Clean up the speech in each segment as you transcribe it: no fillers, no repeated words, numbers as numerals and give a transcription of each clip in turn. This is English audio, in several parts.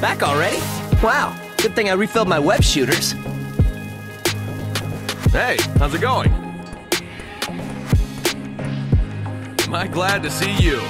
Back already? Wow, good thing I refilled my web shooters. Hey, how's it going? Am I glad to see you?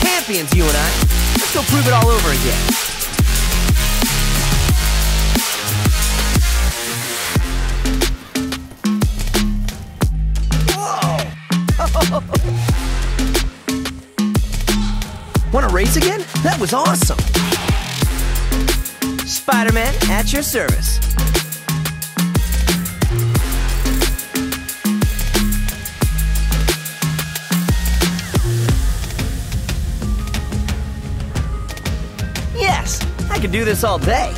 Champions, you and I. Let's go prove it all over again. Whoa! Want to race again? That was awesome. Spider Man at your service. Yes, I could do this all day.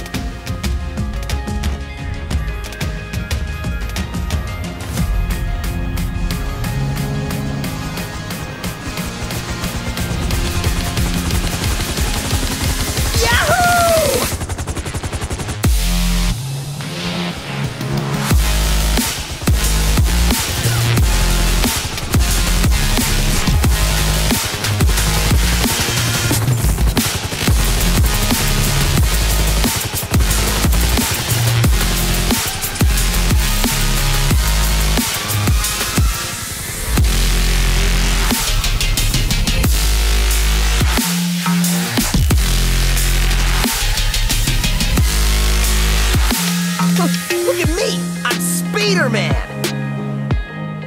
Look at me! I'm Spider Man!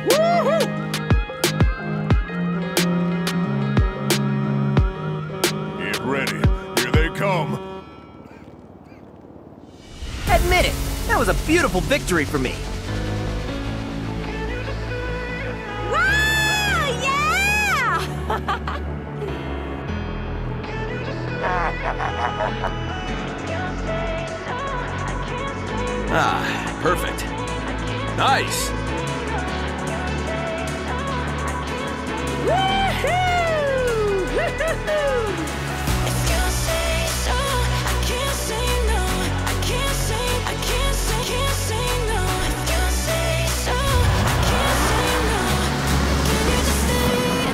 Woohoo! Get ready. Here they come. Admit it, that was a beautiful victory for me. Wow! Yeah! Ah, perfect. Nice! Woohoo! Woohoo! If you say so, I can't say no. I can't say no. If you say so, I can't say no. Can you just stay at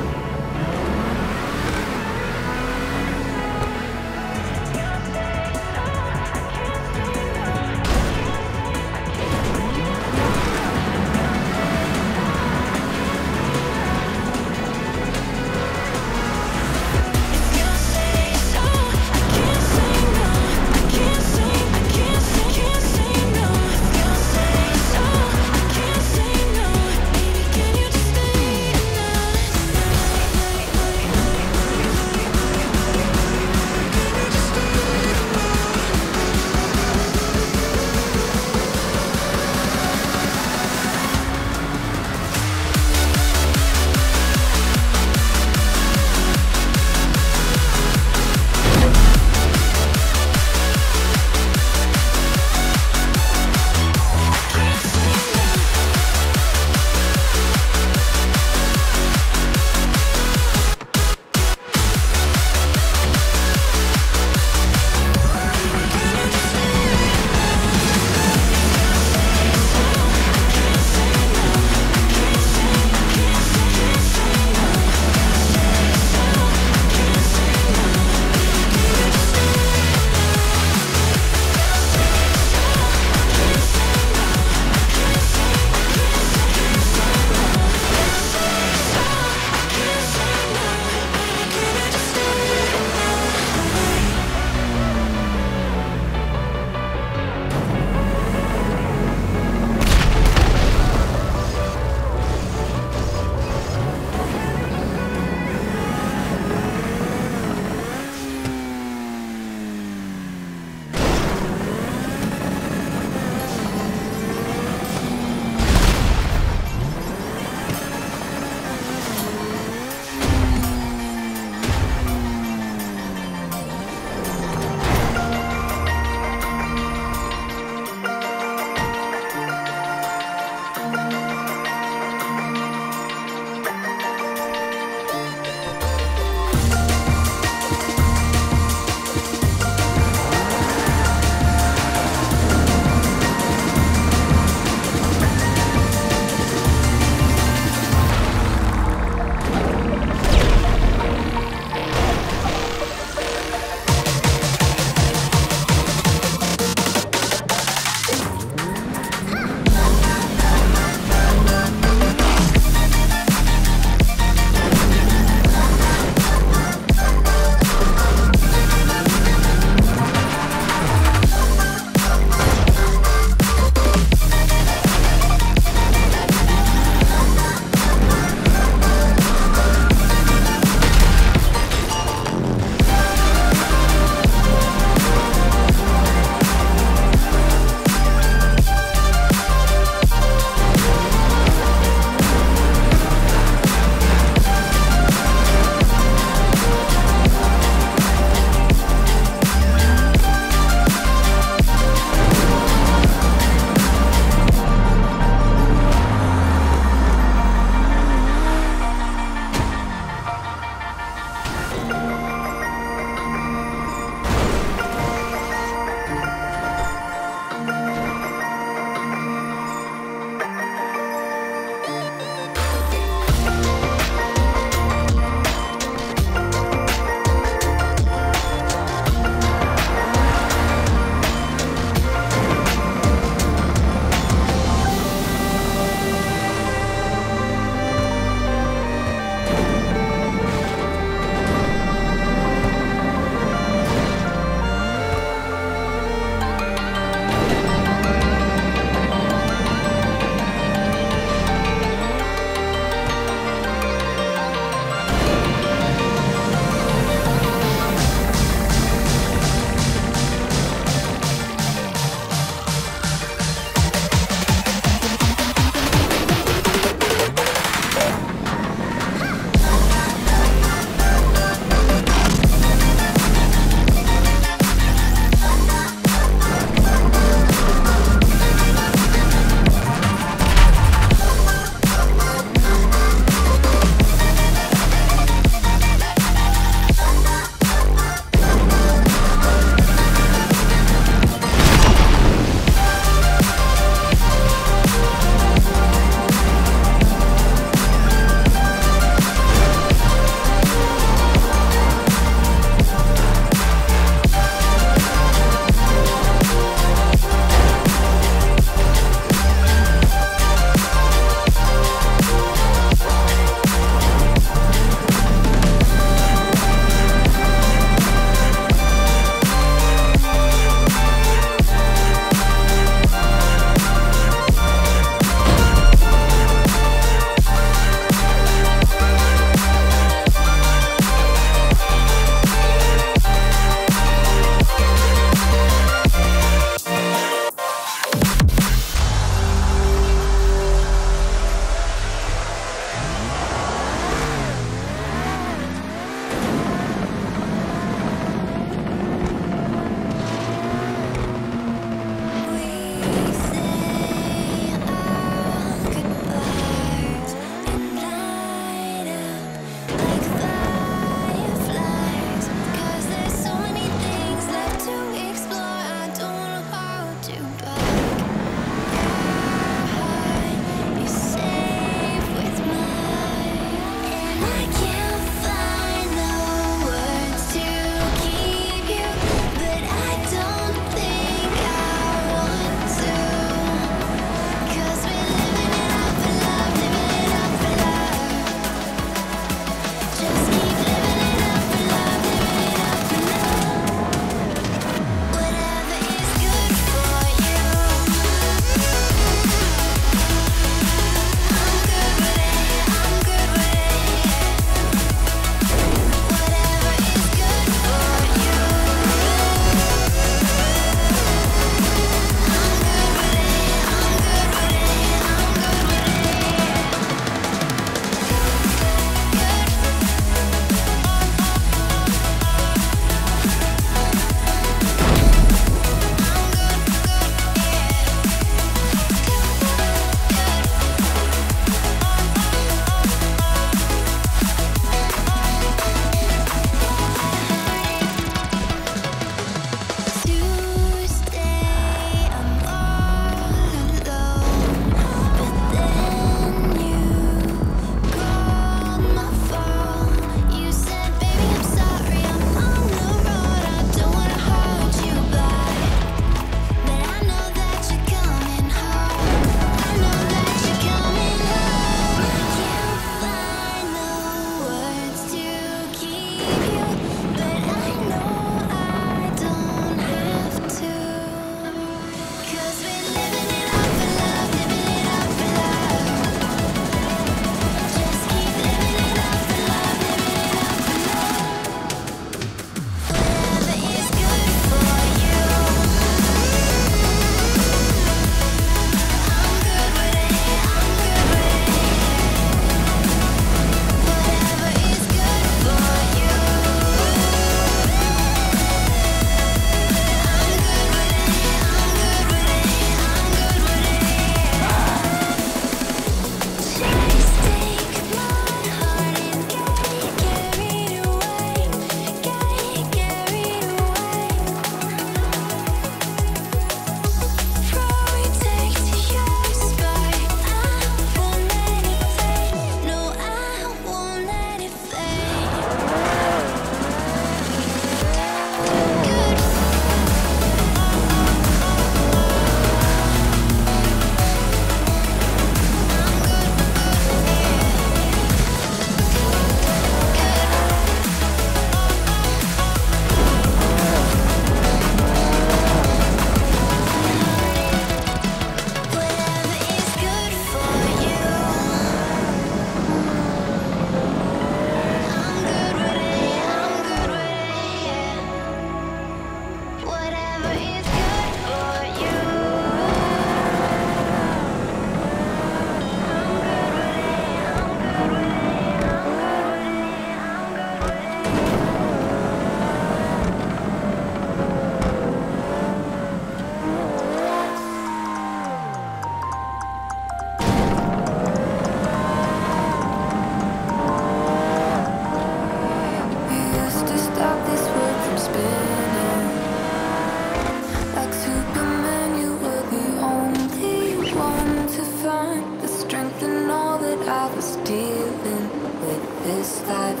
this life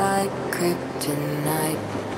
like kryptonite.